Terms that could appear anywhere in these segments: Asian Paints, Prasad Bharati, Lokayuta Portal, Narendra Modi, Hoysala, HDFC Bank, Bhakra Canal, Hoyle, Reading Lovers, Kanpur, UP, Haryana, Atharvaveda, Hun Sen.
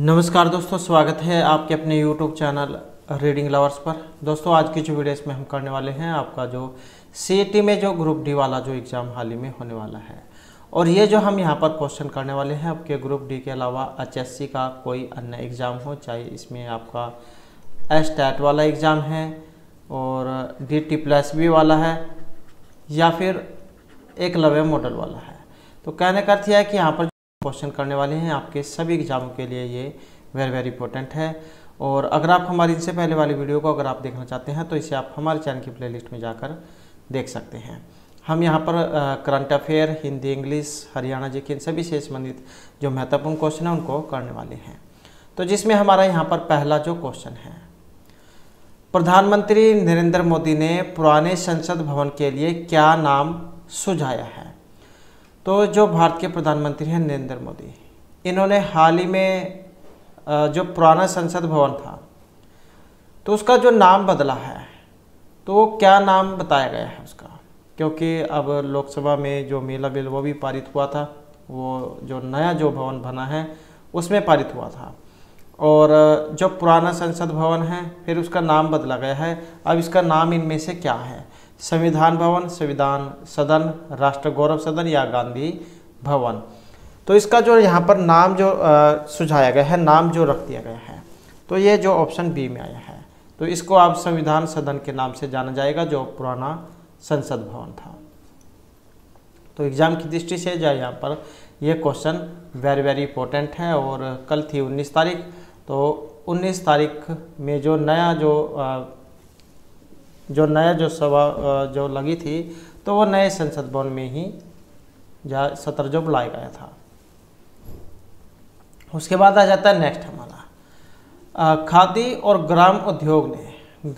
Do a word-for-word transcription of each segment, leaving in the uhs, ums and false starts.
नमस्कार दोस्तों, स्वागत है आपके अपने यूट्यूब चैनल रीडिंग लवर्स पर। दोस्तों आज की जो वीडियो इसमें हम करने वाले हैं आपका जो सीईटी में जो ग्रुप डी वाला जो एग्ज़ाम हाल ही में होने वाला है, और ये जो हम यहाँ पर क्वेश्चन करने वाले हैं आपके ग्रुप डी के अलावा एचएससी का कोई अन्य एग्ज़ाम हो, चाहे इसमें आपका एसटेट वाला एग्ज़ाम है और डी टी प्लस बी वाला है या फिर एकलव्य मॉडल वाला है। तो कहने का अर्थ यह है कि यहाँ पर क्वेश्चन करने वाले हैं आपके सभी एग्जामों के लिए ये वेरी वेरी इंपॉर्टेंट है। और अगर आप हमारी इससे पहले वाली वीडियो को अगर आप देखना चाहते हैं तो इसे आप हमारे चैनल की प्लेलिस्ट में जाकर देख सकते हैं। हम यहाँ पर current affair, Hindi, English, Haryana G K इन सभी से संबंधित जो महत्वपूर्ण क्वेश्चन हैं उनको करने वाले हैं। तो जिसमें हमारा यहाँ पर पहला जो क्वेश्चन है, प्रधानमंत्री नरेंद्र मोदी ने पुराने संसद भवन के लिए क्या नाम सुझाया है। तो जो भारत के प्रधानमंत्री हैं नरेंद्र मोदी, इन्होंने हाल ही में जो पुराना संसद भवन था तो उसका जो नाम बदला है, तो वो क्या नाम बताया गया है उसका, क्योंकि अब लोकसभा में जो मेला बिल वो भी पारित हुआ था, वो जो नया जो भवन बना है उसमें पारित हुआ था, और जो पुराना संसद भवन है फिर उसका नाम बदला गया है। अब इसका नाम इनमें से क्या है, संविधान भवन, संविधान सदन, राष्ट्र गौरव सदन या गांधी भवन। तो इसका जो यहाँ पर नाम जो आ, सुझाया गया है, नाम जो रख दिया गया है, तो ये जो ऑप्शन बी में आया है, तो इसको आप संविधान सदन के नाम से जाना जाएगा जो पुराना संसद भवन था। तो एग्ज़ाम की दृष्टि से जो यहाँ पर यह क्वेश्चन वेरी वेरी इंपॉर्टेंट है। और कल थी उन्नीस तारीख, तो उन्नीस तारीख में जो नया जो आ, जो नया जो सभा जो लगी थी तो वो नए संसद भवन में ही जा सत्र जो बुलाया गया था। उसके बाद आ जाता है नेक्स्ट हमारा, खादी और ग्राम उद्योग ने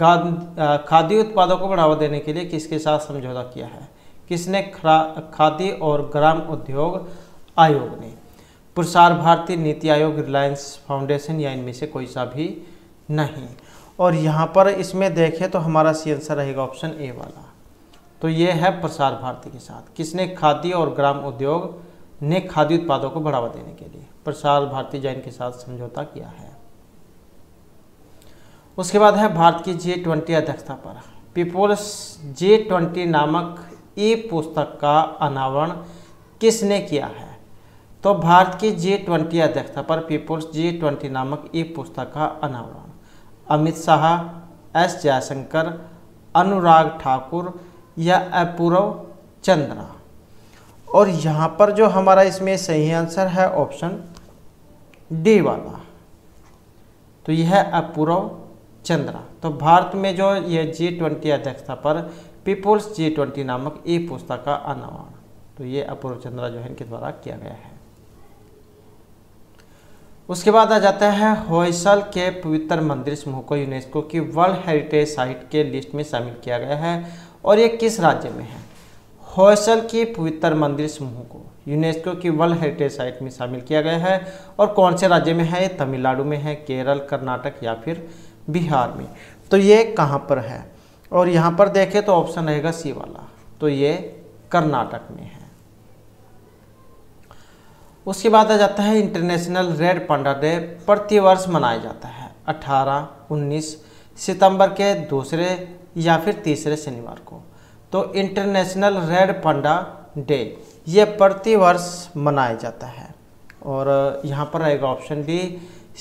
खादी उत्पादों को बढ़ावा देने के लिए किसके साथ समझौता किया है। किसने? खादी और ग्राम उद्योग आयोग ने। प्रसार भारती, नीति आयोग, रिलायंस फाउंडेशन या इनमें से कोई सा भी नहीं। और यहाँ पर इसमें देखें तो हमारा सी आंसर रहेगा ऑप्शन ए वाला, तो ये है प्रसार भारती के साथ। किसने? खादी और ग्राम उद्योग ने खादी उत्पादों को बढ़ावा देने के लिए प्रसार भारती जैन के साथ समझौता किया है। उसके बाद है भारत की जी ट्वेंटी अध्यक्षता पर पीपुल्स जी ट्वेंटी नामक ई पुस्तक का अनावरण किसने किया है। तो भारत की जी ट्वेंटी अध्यक्षता पर पीपुल्स जी ट्वेंटी नामक ई पुस्तक का अनावरण अमित शाह, एस जयशंकर, अनुराग ठाकुर या अपूर्व चंद्रा। और यहाँ पर जो हमारा इसमें सही आंसर है ऑप्शन डी वाला, तो यह है अपूर्व चंद्रा। तो भारत में जो ये जी ट्वेंटी अध्यक्षता पर पीपुल्स जी ट्वेंटी नामक ई पुस्तक का अनावरण, तो ये अपूर्व चंद्रा जो है इनके द्वारा किया गया है। उसके बाद आ जाता है होयसल के पवित्र मंदिर समूह को यूनेस्को की वर्ल्ड हेरिटेज साइट के लिस्ट में शामिल किया गया है, और ये किस राज्य में है। होयसल के पवित्र मंदिर समूह को यूनेस्को की वर्ल्ड हेरिटेज साइट में शामिल किया गया है, और कौन से राज्य में है। ये तमिलनाडु में है, केरल, कर्नाटक या फिर बिहार में। तो ये कहाँ पर है, और यहाँ पर देखें तो ऑप्शन रहेगा सी वाला, तो ये कर्नाटक में है। उसके बाद आ जाता है इंटरनेशनल रेड पांडा डे प्रतिवर्ष मनाया जाता है अठारह उन्नीस सितंबर के दूसरे या फिर तीसरे शनिवार को। तो इंटरनेशनल रेड पांडा डे ये प्रतिवर्ष मनाया जाता है, और यहाँ पर रहेगा ऑप्शन डी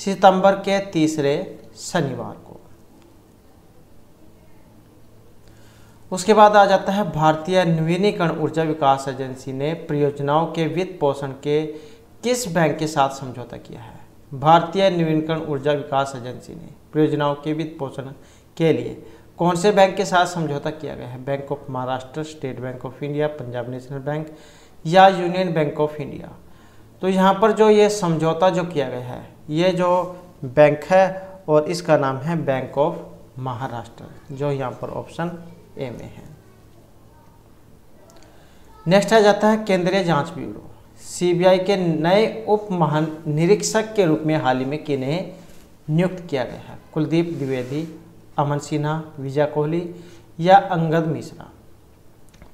सितंबर के तीसरे शनिवार को। उसके बाद आ जाता है भारतीय नवीनीकरण ऊर्जा विकास एजेंसी ने परियोजनाओं के वित्त पोषण के किस बैंक के साथ समझौता किया है। भारतीय नवीनीकरण ऊर्जा विकास एजेंसी ने परियोजनाओं के वित्त पोषण के लिए कौन से बैंक के साथ समझौता किया गया है। Bank of Maharashtra, state bank of India, Punjab national bank या यूनियन बैंक ऑफ इंडिया। तो यहाँ पर जो ये समझौता जो किया गया है, ये जो बैंक है और इसका नाम है बैंक ऑफ महाराष्ट्र, जो यहाँ पर ऑप्शन ए में है। नेक्स्ट आ जाता है केंद्रीय जांच ब्यूरो सीबीआई के नए उप महानिरीक्षक के रूप में हाल ही में किन्हें नियुक्त किया गया है। कुलदीप द्विवेदी, अमन सिन्हा, विजय कोहली या अंगद मिश्रा।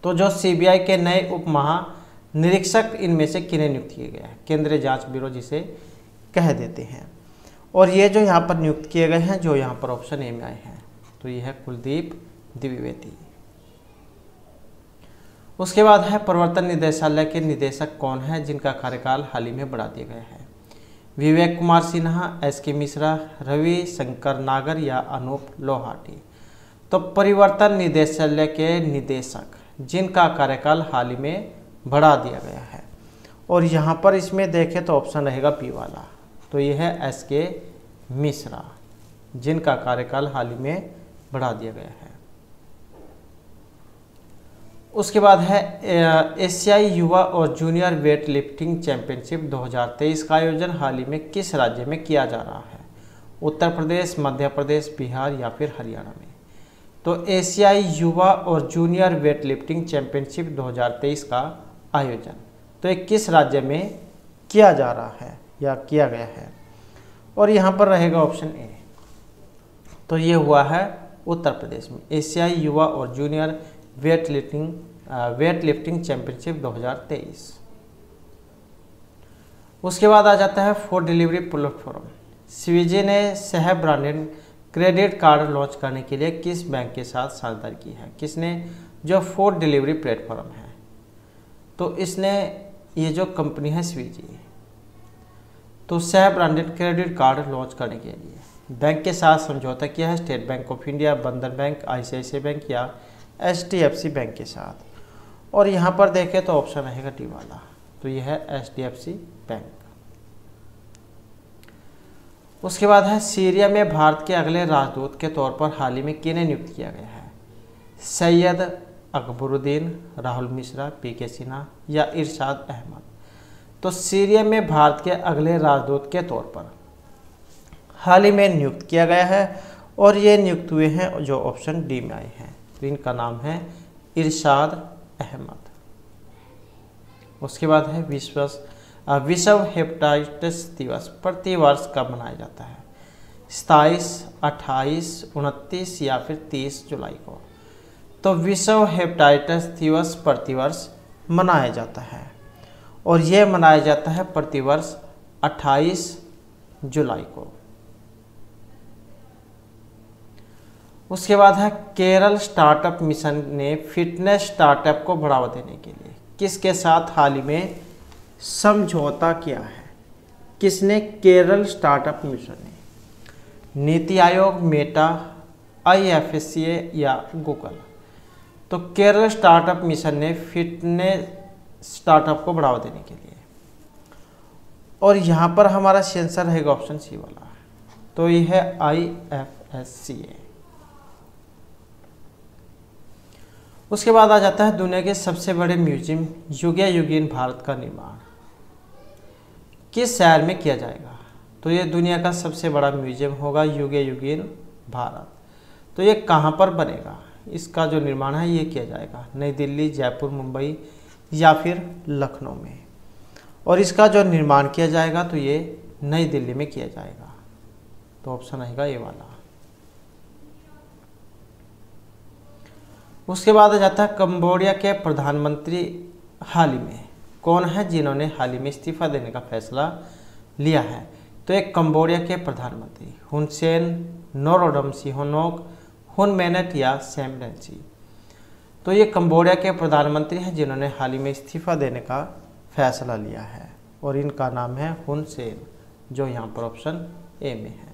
तो जो सीबीआई के नए उप महानिरीक्षक, इनमें से किन्हें नियुक्त किया गया है। केंद्रीय जांच ब्यूरो जिसे कह देते हैं। और ये जो यहाँ पर नियुक्त किए गए हैं जो यहाँ पर ऑप्शन ए में आए हैं, तो ये है कुलदीप द्विवेदी। उसके बाद है प्रवर्तन निदेशालय के निदेशक कौन हैं जिनका कार्यकाल हाल ही में बढ़ा दिए गए हैं। विवेक कुमार सिन्हा, एस के मिश्रा, रवि शंकर नागर या अनूप लोहाटी। तो परिवर्तन निदेशालय के निदेशक जिनका कार्यकाल हाल ही में बढ़ा दिया गया है, और यहाँ पर इसमें देखें तो ऑप्शन रहेगा पी वाला, तो यह है एस के मिश्रा जिनका कार्यकाल हाल ही में बढ़ा दिया गया है। उसके बाद है एशियाई युवा और जूनियर वेट लिफ्टिंग चैंपियनशिप दो हज़ार तेईस का आयोजन हाल ही में किस राज्य में किया जा रहा है, उत्तर प्रदेश, मध्य प्रदेश, बिहार या फिर हरियाणा में। तो एशियाई युवा और जूनियर वेट लिफ्टिंग चैंपियनशिप दो हज़ार तेईस का आयोजन, तो ये किस राज्य में किया जा रहा है या किया गया है, और यहाँ पर रहेगा ऑप्शन ए, तो ये हुआ है उत्तर प्रदेश में एशियाई युवा और junior weightlifting weightlifting championship दो हज़ार तेईस। उसके बाद आ जाता है फूड डिलीवरी प्लेटफॉर्म। स्विगी ने सह ब्रांडेड क्रेडिट कार्ड लॉन्च करने के लिए किस बैंक के साथ साझेदारी की है, किसने? जो फूड डिलीवरी प्लेटफॉर्म है, तो इसने, ये जो कंपनी है स्विगी, तो सह ब्रांडेड क्रेडिट कार्ड लॉन्च करने के लिए बैंक के साथ समझौता किया है, state bank of India, Bandhan Bank, I C I C I Bank या H D F C Bank के साथ। और यहाँ पर देखें तो ऑप्शन रहेगा डी वाला, तो यह है H D F C Bank. उसके बाद है सीरिया में भारत के अगले राजदूत के तौर पर हाल ही में किन्हें नियुक्त किया गया है, सैयद अकबरुद्दीन, राहुल मिश्रा, पी के सिन्हा या इरशाद अहमद। तो सीरिया में भारत के अगले राजदूत के तौर पर हाल ही में नियुक्त किया गया है, और ये नियुक्त हुए हैं जो ऑप्शन डी में आए हैं, तो इनका नाम है इरशाद अहमद। उसके बाद है विश्व विश्व हेपेटाइटिस दिवस प्रतिवर्ष कब मनाया जाता है, सताईस, अट्ठाईस, उनतीस या फिर तीस जुलाई को। तो विश्व हेपेटाइटिस दिवस प्रतिवर्ष मनाया जाता है, और यह मनाया जाता है प्रतिवर्ष अट्ठाईस जुलाई को। उसके बाद है केरल स्टार्टअप मिशन ने फिटनेस स्टार्टअप को बढ़ावा देने के लिए किसके साथ हाल ही में समझौता किया है, किसने? केरल स्टार्टअप मिशन ने, NITI Aayog, Meta, I F S C A या गूगल। तो केरल स्टार्टअप मिशन ने फिटनेस स्टार्टअप को बढ़ावा देने के लिए, और यहाँ पर हमारा सेंसर रहेगा ऑप्शन सी वाला, तो यह है आई एफ एस सी ए। उसके बाद आ जाता है दुनिया के सबसे बड़े म्यूजियम युगया युगीन भारत का निर्माण किस शहर में किया जाएगा, तो ये दुनिया का सबसे बड़ा म्यूजियम होगा युगया युगीन भारत। तो ये कहाँ पर बनेगा, इसका जो निर्माण है ये किया जाएगा नई दिल्ली, जयपुर, मुंबई या फिर लखनऊ में, और इसका जो निर्माण किया जाएगा तो ये नई दिल्ली में किया जाएगा, तो ऑप्शन आएगा ये वाला। उसके बाद आ जाता है कंबोडिया के प्रधानमंत्री हाल ही में कौन है जिन्होंने हाल ही में इस्तीफा देने का फैसला लिया है, तो एक कंबोडिया के प्रधानमंत्री हुन सेन, नोरोडम सिहोनोक, हुन मेनेट या सैम रेंसी। तो ये कंबोडिया के प्रधानमंत्री हैं जिन्होंने हाल ही में इस्तीफा देने का फैसला लिया है, और इनका नाम है हुन सेन, जो यहाँ पर ऑप्शन ए में है।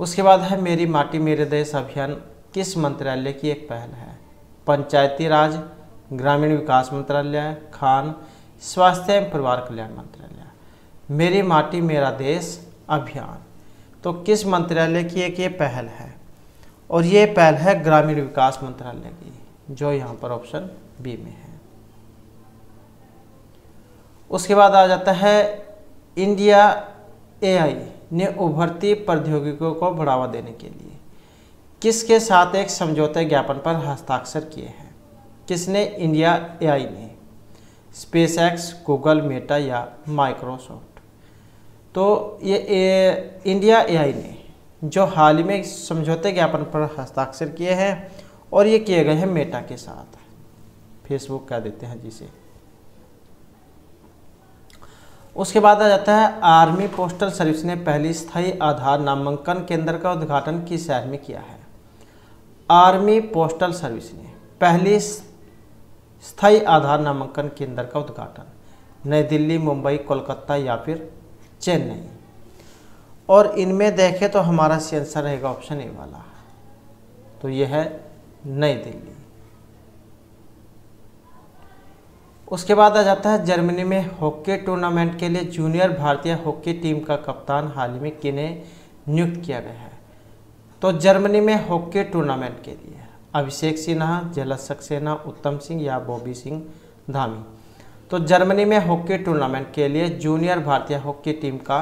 उसके बाद है मेरी माटी मेरे देश अभियान किस मंत्रालय की एक पहल है, पंचायती राज, ग्रामीण विकास मंत्रालय, खान, स्वास्थ्य एवं परिवार कल्याण मंत्रालय। मेरी माटी मेरा देश अभियान तो किस मंत्रालय की एक ये पहल है, और ये पहल है ग्रामीण विकास मंत्रालय की, जो यहाँ पर ऑप्शन बी में है। उसके बाद आ जाता है इंडिया ए आई ने उभरती प्रौद्योगिकियों को बढ़ावा देने के लिए किसके साथ एक समझौता ज्ञापन पर हस्ताक्षर किए हैं, किसने? इंडिया ए आई ने, स्पेस एक्स, गूगल, मेटा या माइक्रोसॉफ्ट। तो ये ए, इंडिया ए आई ने जो हाल ही में समझौते ज्ञापन पर हस्ताक्षर किए हैं, और ये किए गए हैं मेटा के साथ, फेसबुक कह देते हैं जिसे। उसके बाद आ जाता है आर्मी पोस्टल सर्विस ने पहली स्थायी आधार नामांकन केंद्र का उद्घाटन किस शहर में किया है? आर्मी पोस्टल सर्विस ने पहली स्थायी आधार नामांकन केंद्र का उद्घाटन नई दिल्ली, मुंबई, कोलकाता या फिर चेन्नई। और इनमें देखें तो हमारा सी आंसर रहेगा ऑप्शन ए वाला, तो यह है नई दिल्ली। उसके बाद आ जाता है जर्मनी में हॉकी टूर्नामेंट के लिए जूनियर भारतीय हॉकी टीम का कप्तान हाल ही में किन्हें नियुक्त किया गया है? तो जर्मनी में हॉकी टूर्नामेंट के लिए अभिषेक सिन्हा, झलक सक्सेना, उत्तम सिंह या बॉबी सिंह धामी। तो जर्मनी में हॉकी टूर्नामेंट के लिए जूनियर भारतीय हॉकी टीम का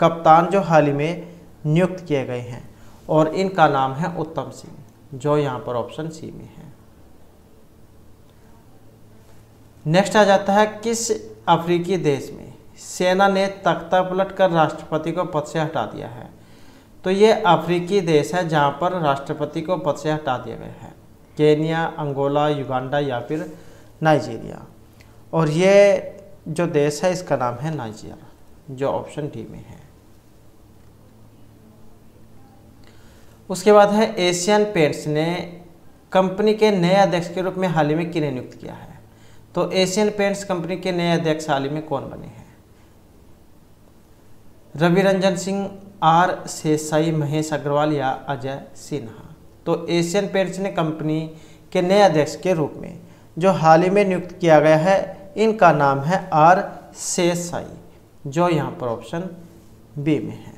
कप्तान जो हाल ही में नियुक्त किए गए हैं और इनका नाम है उत्तम सिंह, जो यहाँ पर ऑप्शन सी में है। नेक्स्ट आ जाता है किस अफ्रीकी देश में सेना ने तख्ता पलटकर राष्ट्रपति को पद से हटा दिया है? तो ये अफ्रीकी देश है जहाँ पर राष्ट्रपति को पद से हटा दिया गया है, केन्या, अंगोला, युगांडा या फिर नाइजीरिया। और ये जो देश है इसका नाम है नाइजीरिया, जो ऑप्शन डी में है। उसके बाद है एशियन पेंट्स ने कंपनी के नए अध्यक्ष के रूप में हाल ही में किन्हें नियुक्त किया है? तो एशियन पेंट्स कंपनी के नए अध्यक्ष हाल ही में कौन बने हैं? रवि रंजन सिंह, आर साई, महेश अग्रवाल या अजय सिन्हा। तो एशियन पेंट्स ने कंपनी के नए अध्यक्ष के रूप में जो हाल ही में नियुक्त किया गया है इनका नाम है आर साई, जो यहाँ पर ऑप्शन बी में है।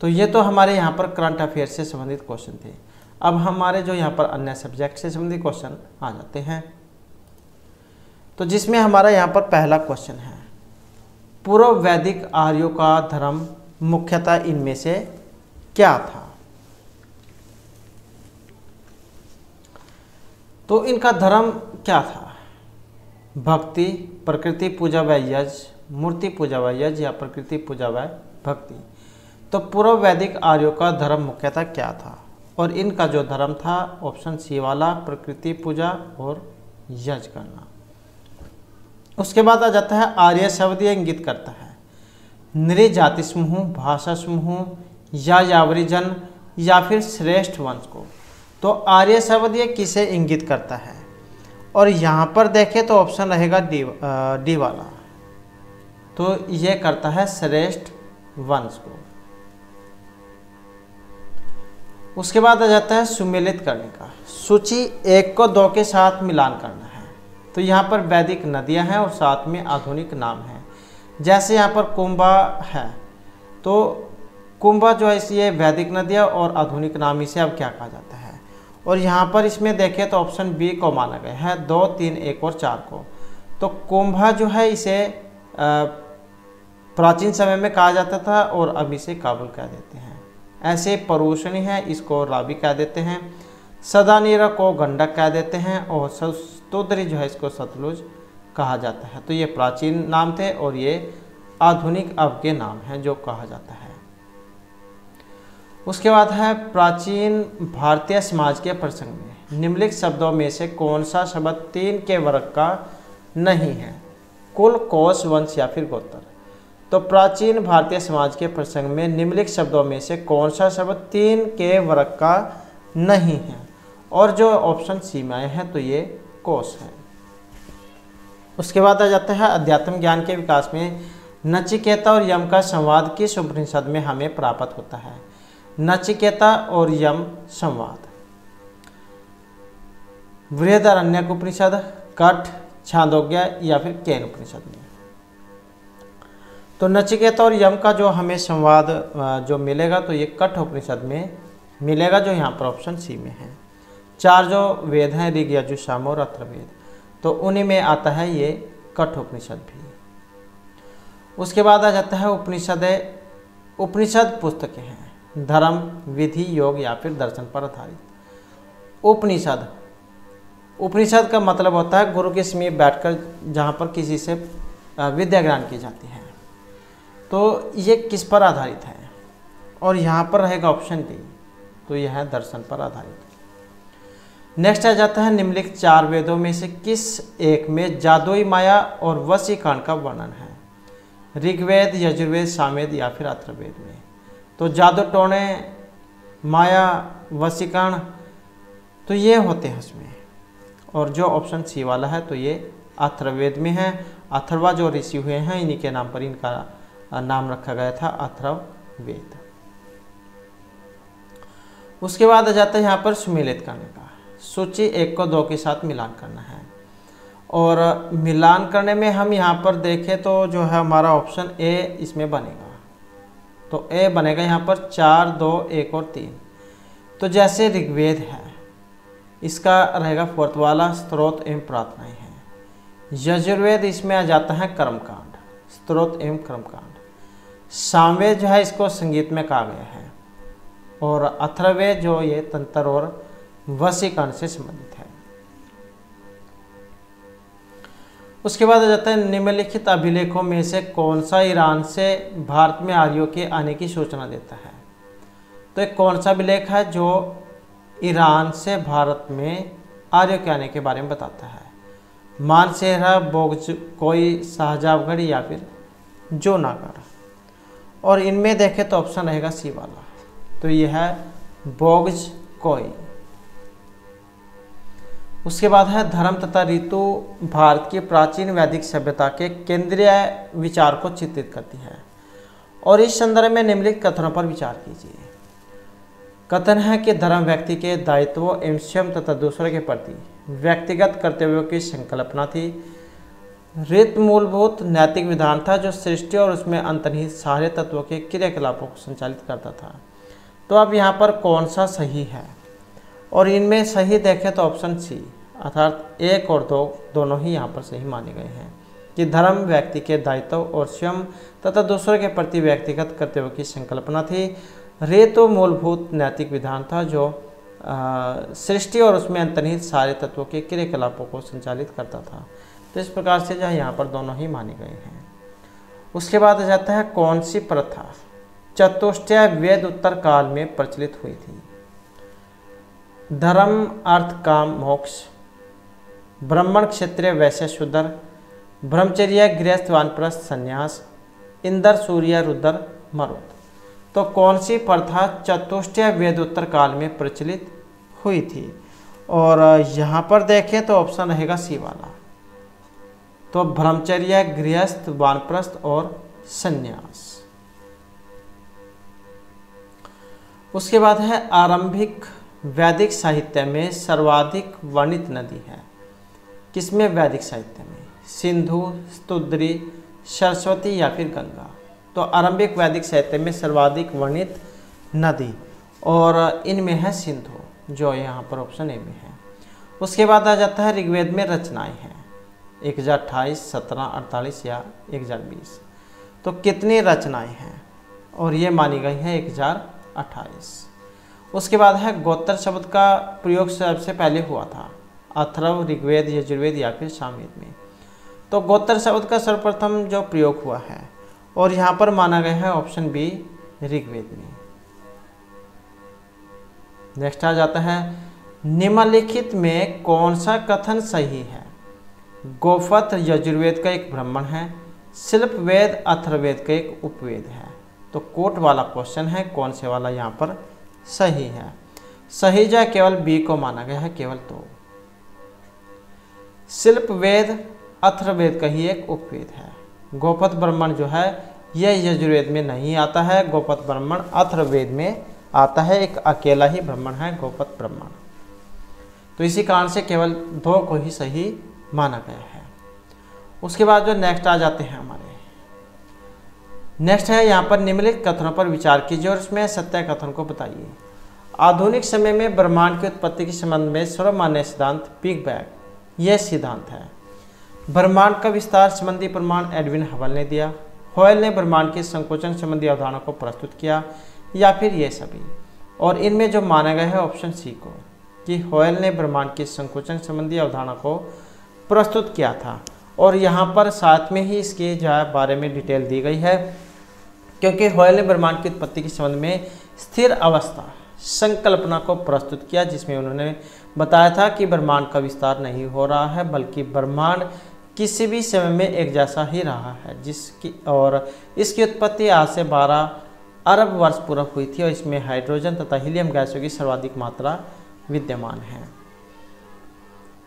तो ये तो हमारे यहाँ पर करंट अफेयर से संबंधित क्वेश्चन थे। अब हमारे जो यहाँ पर अन्य सब्जेक्ट से संबंधित क्वेश्चन आ जाते हैं, तो जिसमें हमारा यहाँ पर पहला क्वेश्चन है पूर्व वैदिक आर्यों का धर्म मुख्यतः इनमें से क्या था? तो इनका धर्म क्या था? भक्ति, प्रकृति पूजा व यज्ञ, मूर्ति पूजा व यज्ञ या प्रकृति पूजा व भक्ति। तो पूर्व वैदिक आर्यों का धर्म मुख्यतः क्या था? और इनका जो धर्म था ऑप्शन सी वाला, प्रकृति पूजा और यज्ञ करना। उसके बाद आ जाता है आर्य शब्द यह इंगित करता है नृ जाति समूह, भाषा समूह या यावरी जन या फिर श्रेष्ठ वंश को। तो आर्य शब्द यह किसे इंगित करता है? और यहाँ पर देखें तो ऑप्शन रहेगा डी डी वाला, तो यह करता है श्रेष्ठ वंश को। उसके बाद आ जाता है सुमेलित करने का, सूची एक को दो के साथ मिलान करना है। तो यहाँ पर वैदिक नदियाँ हैं और साथ में आधुनिक नाम है, जैसे यहाँ पर कुंभा है, तो कुंभा जो है ये वैदिक नदियाँ और आधुनिक नाम इसे अब क्या कहा जाता है। और यहाँ पर इसमें देखें तो ऑप्शन बी को माना गया है, दो, तीन, एक और चार को। तो कुंभा जो है इसे प्राचीन समय में कहा जाता था और अब इसे काबुल कह देते हैं। ऐसे परोशनी है इसको रावी कह देते हैं, सदानीरा को गंडक कह देते हैं और सतोदरी जो है इसको सतलुज कहा जाता है। तो ये प्राचीन नाम थे और ये आधुनिक अब के नाम हैं जो कहा जाता है। उसके बाद है प्राचीन भारतीय समाज के प्रसंग में निम्नलिखित शब्दों में से कौन सा शब्द तीन के वर्ग का नहीं है? कुल, कोष, वंश या फिर गोत्र। तो प्राचीन भारतीय समाज के प्रसंग में निम्नलिखित शब्दों में से कौन सा शब्द तीन के वर्ग का नहीं है? और जो ऑप्शन सी में आए हैं तो ये कोष है। उसके बाद आ जाता है अध्यात्म ज्ञान के विकास में नचिकेता और यम का संवाद किस उपनिषद में हमें प्राप्त होता है? नचिकेता और यम संवाद बृहदारण्यक उपनिषद, कठ, छांदोग्य या फिर केन उपनिषद में। तो नचिकेता और यम का जो हमें संवाद जो मिलेगा तो ये कठ उपनिषद में मिलेगा, जो यहाँ पर ऑप्शन सी में है। चार जो वेद हैं ऋग, यजु, साम और अथर्ववेद, तो उन्हीं में आता है ये कठ उपनिषद भी। उसके बाद आ जाता है उपनिषद उपनिषद पुस्तकें हैं धर्म, विधि, योग या फिर दर्शन पर आधारित। उपनिषद उपनिषद का मतलब होता है गुरु के समीप बैठकर जहाँ पर किसी से विद्या ज्ञान की जाती है। तो ये किस पर आधारित है? और यहाँ पर रहेगा ऑप्शन डी, तो यह है दर्शन पर आधारित। नेक्स्ट आ जाता है निम्नलिखित चार वेदों में से किस एक में जादुई माया और वशीकरण का वर्णन है? ऋग्वेद, यजुर्वेद, सामवेद या फिर अथर्ववेद में। तो जादू टोने, माया, वशीकरण तो ये होते हैं उसमें, और जो ऑप्शन सी वाला है तो ये अथर्ववेद में है। अथर्वा जो ऋषि हुए हैं इन्हीं के नाम पर इनका नाम रखा गया था अथर्ववेद। उसके बाद आ जाता है यहाँ पर सुमेलित करने का। सूची एक को दो के साथ मिलान करना है, और मिलान करने में हम यहाँ पर देखें तो जो है हमारा ऑप्शन ए इसमें बनेगा। तो ए बनेगा यहाँ पर चार, दो, एक और तीन। तो जैसे ऋग्वेद है इसका रहेगा फोर्थ वाला स्त्रोत एवं प्रार्थनाएं है। यजुर्वेद इसमें आ जाता है कर्मकांड, स्त्रोत एवं कर्मकांड। सामवेद जो है इसको संगीत में कहा गया है, और अथर्ववेद जो ये तंत्र और वशीकरण से संबंधित है। उसके बाद आ जाता है निम्नलिखित अभिलेखों में से कौन सा ईरान से भारत में आर्यों के आने की सूचना देता है? तो एक कौन सा अभिलेख है जो ईरान से भारत में आर्यों के आने के बारे में बताता है? मानसेरा, बोगज़कोई, शाहजहांगढ़ या फिर जूनागढ़। और इनमें देखें तो ऑप्शन रहेगा सी वाला, तो यह है बोगज़कोई। उसके बाद है धर्म तथा ऋतु भारत की प्राचीन वैदिक सभ्यता के केंद्रीय विचार को चित्रित करती है, और इस संदर्भ में निम्नलिखित कथनों पर विचार कीजिए। कथन है कि धर्म व्यक्ति के दायित्वों एवं स्वयं तथा दूसरों के प्रति व्यक्तिगत कर्तव्यों की संकल्पना थी। ऋतु मूलभूत नैतिक विधान था जो सृष्टि और उसमें अंतर्निहित सारे तत्वों के क्रियाकलापों को संचालित करता था। तो अब यहाँ पर कौन सा सही है? और इनमें सही देखें तो ऑप्शन सी, अर्थात एक और दो दोनों ही यहाँ पर सही माने गए हैं कि धर्म व्यक्ति के दायित्व और स्वयं तथा दूसरों के प्रति व्यक्तिगत कर्तव्यों की संकल्पना थी। ऋतु मूलभूत नैतिक विधान था जो सृष्टि और उसमें अंतर्निहित सारे तत्वों के क्रियाकलापों को संचालित करता था। तो इस प्रकार से जो यहाँ पर दोनों ही माने गए हैं। उसके बाद आ जाता है कौन सी प्रथा चतुष्टय वेद उत्तर काल में प्रचलित हुई थी? धर्म, अर्थ, काम, मोक्ष, ब्राह्मण, क्षत्रिय, वैश्य, शूद्र, ब्रह्मचर्य, गृहस्थ, वानप्रस्थ, संन्यास, इंद्र, सूर्य, रुद्र, मरुत। तो कौन सी प्रथा चतुष्टय वेदोत्तर काल में प्रचलित हुई थी? और यहाँ पर देखें तो ऑप्शन रहेगा सी वाला, तो ब्रह्मचर्य, गृहस्थ, वानप्रस्थ और संन्यास। उसके बाद है आरंभिक वैदिक साहित्य में सर्वाधिक वर्णित नदी है। किसमें? वैदिक साहित्य में। सिंधु, स्तुद्री, सरस्वती या फिर गंगा। तो आरंभिक वैदिक साहित्य में सर्वाधिक वर्णित नदी, और इनमें है सिंधु जो यहाँ पर ऑप्शन ए में है। उसके बाद आ जाता है ऋग्वेद में रचनाएं हैं एक हजार अट्ठाईस, सत्रह, अड़तालीस या एक हजार बीस। तो कितनी रचनाएं हैं? और ये मानी गई है एक हजार अट्ठाईस। उसके बाद है गोत्र शब्द का प्रयोग सबसे पहले हुआ था अथर्व, ऋग्वेद, यजुर्वेद या फिर सामवेद में। तो गोत्र शब्द का सर्वप्रथम जो प्रयोग हुआ है, और यहाँ पर माना गया है ऑप्शन बी ऋग्वेद में। नेक्स्ट आ जाता है निम्नलिखित में कौन सा कथन सही है? गोपथ यजुर्वेद का एक ब्राह्मण है, शिल्प वेद अथर्ववेद का एक उपवेद है। तो कोट वाला क्वेश्चन है, कौन से वाला यहाँ पर सही है? सही जो केवल बी को माना गया है, केवल दो। शिल्प वेद अथर्ववेद का ही एक उपवेद है। गोपथ ब्राह्मण जो है यह यजुर्वेद में नहीं आता है, गोपथ ब्राह्मण अथर्ववेद में आता है। एक अकेला ही ब्राह्मण है गोपथ ब्राह्मण, तो इसी कारण से केवल दो को ही सही माना गया है। उसके बाद जो नेक्स्ट आ जाते हैं हमारे, नेक्स्ट है यहाँ पर निम्नलिखित कथनों पर विचार कीजिए और इसमें सत्य कथन को बताइए। आधुनिक समय में ब्रह्मांड की उत्पत्ति के संबंध में सर्वमान्य सिद्धांत बिग बैंग, यह सिद्धांत है। ब्रह्मांड का विस्तार संबंधी प्रमाण एडविन हबल ने दिया। होयल ने ब्रह्मांड के संकोचन संबंधी अवधारणा को प्रस्तुत किया, या फिर ये सभी। और इनमें जो माना गया है ऑप्शन सी को, कि होयल ने ब्रह्मांड के संकोचन संबंधी अवधारणा को प्रस्तुत किया था, और यहाँ पर साथ में ही इसके जो बारे में डिटेल दी गई है, क्योंकि होयल ने ब्रह्मांड की उत्पत्ति के संबंध में स्थिर अवस्था संकल्पना को प्रस्तुत किया, जिसमें उन्होंने बताया था कि ब्रह्मांड का विस्तार नहीं हो रहा है बल्कि ब्रह्मांड किसी भी समय में एक जैसा ही रहा है, जिसकी और इसकी उत्पत्ति आज से बारह अरब वर्ष पूर्व हुई थी और इसमें हाइड्रोजन तथा हीलियम गैसों की सर्वाधिक मात्रा विद्यमान है।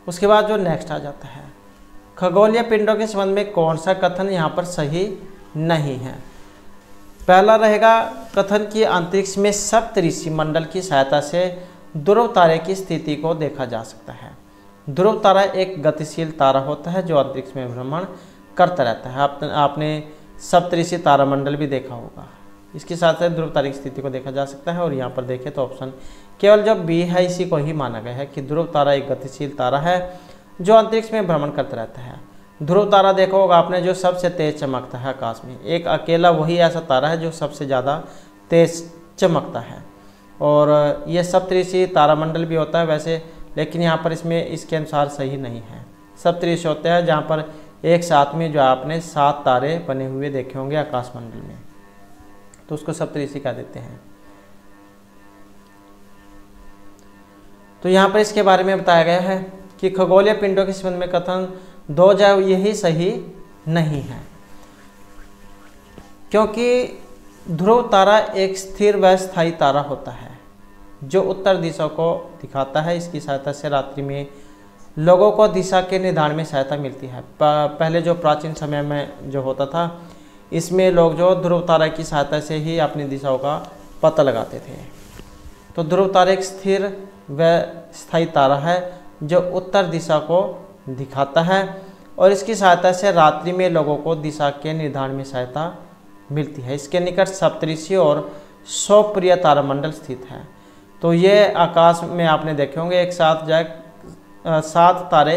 उसके बाद जो नेक्स्ट आ जाता है, खगोलीय पिंडों के संबंध में कौन सा कथन यहाँ पर सही नहीं है। पहला रहेगा कथन कि अंतरिक्ष में सप्तऋषि मंडल की सहायता से ध्रुव तारे की स्थिति को देखा जा सकता है। ध्रुव तारा एक गतिशील तारा होता है जो अंतरिक्ष में भ्रमण करता रहता है। आप, आपने सप्तऋषि तारामंडल भी देखा होगा। इसके साथ साथ ध्रुव तारे की स्थिति को देखा जा सकता है और यहाँ पर देखें तो ऑप्शन केवल जो बी है इसी को ही माना गया है कि ध्रुव तारा एक गतिशील तारा है जो अंतरिक्ष में भ्रमण करता रहता है। ध्रुव तारा देखा होगा आपने जो सबसे तेज चमकता है आकाश में, एक अकेला वही ऐसा तारा है जो सबसे ज़्यादा तेज चमकता है और यह सप्तऋषि तारामंडल भी होता है वैसे, लेकिन यहाँ पर इसमें इसके अनुसार सही नहीं है। सप्तऋषि होते हैं जहाँ पर एक साथ में जो आपने सात तारे बने हुए देखे होंगे आकाशमंडल में, तो उसको सप्तऋषि कह देते हैं। तो यहाँ पर इसके बारे में बताया गया है कि खगोलीय पिंडों के संबंध में कथन दो जाए यही सही नहीं है क्योंकि ध्रुव तारा एक स्थिर व स्थायी तारा होता है जो उत्तर दिशा को दिखाता है। इसकी सहायता से रात्रि में लोगों को दिशा के निर्धारण में सहायता मिलती है। पहले जो प्राचीन समय में जो होता था इसमें लोग जो ध्रुव तारा की सहायता से ही अपनी दिशाओं का पता लगाते थे। तो ध्रुव तारा एक स्थिर व स्थायी तारा है जो उत्तर दिशा को दिखाता है और इसकी सहायता से रात्रि में लोगों को दिशा के निर्धारण में सहायता मिलती है। इसके निकट सप्तऋषि और सौप्रिय तारामंडल स्थित है। तो ये आकाश में आपने देखे होंगे एक साथ जाए सात तारे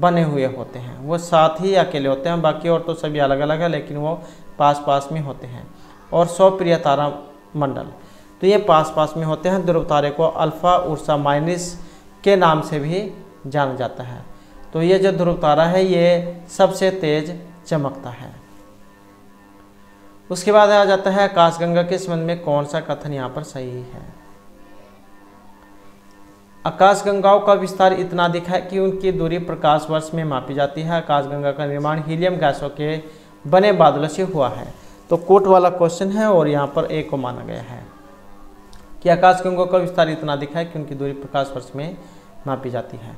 बने हुए होते हैं, वो सात ही अकेले होते हैं, बाकी और तो सभी अलग अलग है लेकिन वो पास पास में होते हैं। और सौप्रिय तारामंडल तो ये पास पास में होते हैं। ध्रुव तारे को अल्फा उर्सा माइनस के नाम से भी जाना जाता है। तो ये जो ध्रुव तारा है ये सबसे तेज चमकता है। उसके बाद आ जाता है आकाशगंगा के संबंध में कौन सा कथन यहाँ पर सही है। आकाशगंगाओं का विस्तार इतना अधिक है कि उनकी दूरी प्रकाश वर्ष में मापी जाती है। आकाशगंगा का निर्माण हीलियम गैसों के बने बादलों से हुआ है। तो कोट वाला क्वेश्चन है और यहाँ पर ए को माना गया है कि आकाशगंगाओं का विस्तार इतना अधिक है कि उनकी दूरी प्रकाश वर्ष में मापी जाती है।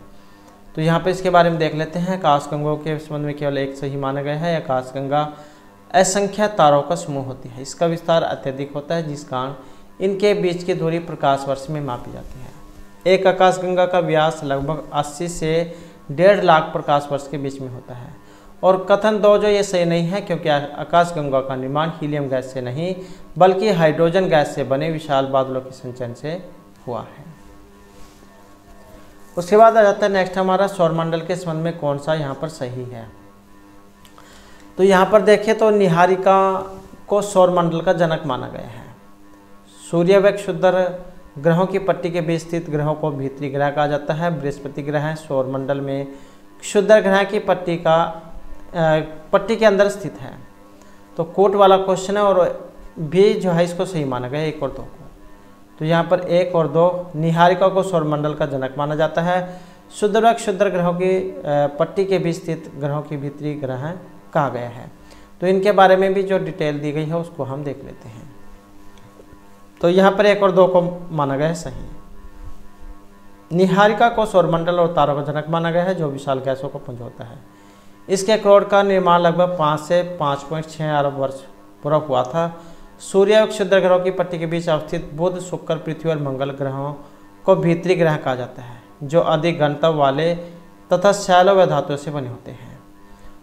तो यहाँ पर इसके बारे में देख लेते हैं। आकाशगंगाओं के संबंध में केवल एक सही माना गया है। आकाशगंगा असंख्य तारों का समूह होती है, इसका विस्तार अत्यधिक होता है जिस कारण इनके बीच की दूरी प्रकाश वर्ष में मापी जाती है। एक आकाशगंगा का व्यास लगभग अस्सी से डेढ़ लाख प्रकाश वर्ष के बीच में होता है। और कथन दो जो ये सही नहीं है क्योंकि आकाशगंगा का निर्माण हीलियम गैस से नहीं बल्कि हाइड्रोजन गैस से बने विशाल बादलों के संचयन से हुआ है। उसके बाद आ जाता है नेक्स्ट हमारा सौरमंडल के संबंध में कौन सा यहाँ पर सही है। तो यहाँ पर देखें तो निहारिका को सौरमंडल का जनक माना गया है। सूर्य व क्षुद्र ग्रहों की पट्टी के बीच स्थित ग्रहों को भीतरी ग्रह कहा जाता है। बृहस्पति ग्रह सौरमंडल में क्षुद्र ग्रह की पट्टी का पट्टी के अंदर स्थित है। तो कोट वाला क्वेश्चन है और भी जो है इसको सही माना गया एक और दो को। तो यहाँ पर एक और दो निहारिका को सौरमंडल का जनक माना जाता है। क्षुद्र व क्षुद्र ग्रहों की पट्टी के बीच स्थित ग्रहों की भीतरी ग्रह कहा गया है। तो इनके बारे में भी जो डिटेल दी गई है उसको हम देख लेते हैं। तो यहाँ पर एक और दो को माना गया है सही। निहारिका को सौरमंडल और तारों का जनक माना गया है जो विशाल गैसों का पुंज होता है। इसके करोड़ का निर्माण लगभग पाँच से पाँच पॉइंट छः अरब वर्ष पूर्व हुआ था। सूर्य और क्षुद्र ग्रहों की पट्टी के बीच अवस्थित बुध शुक्र पृथ्वी और मंगल ग्रहों को भीतरी ग्रह कहा जाता है जो अधिक घनत्व वाले तथा शैलों व धातुओं से बने होते हैं।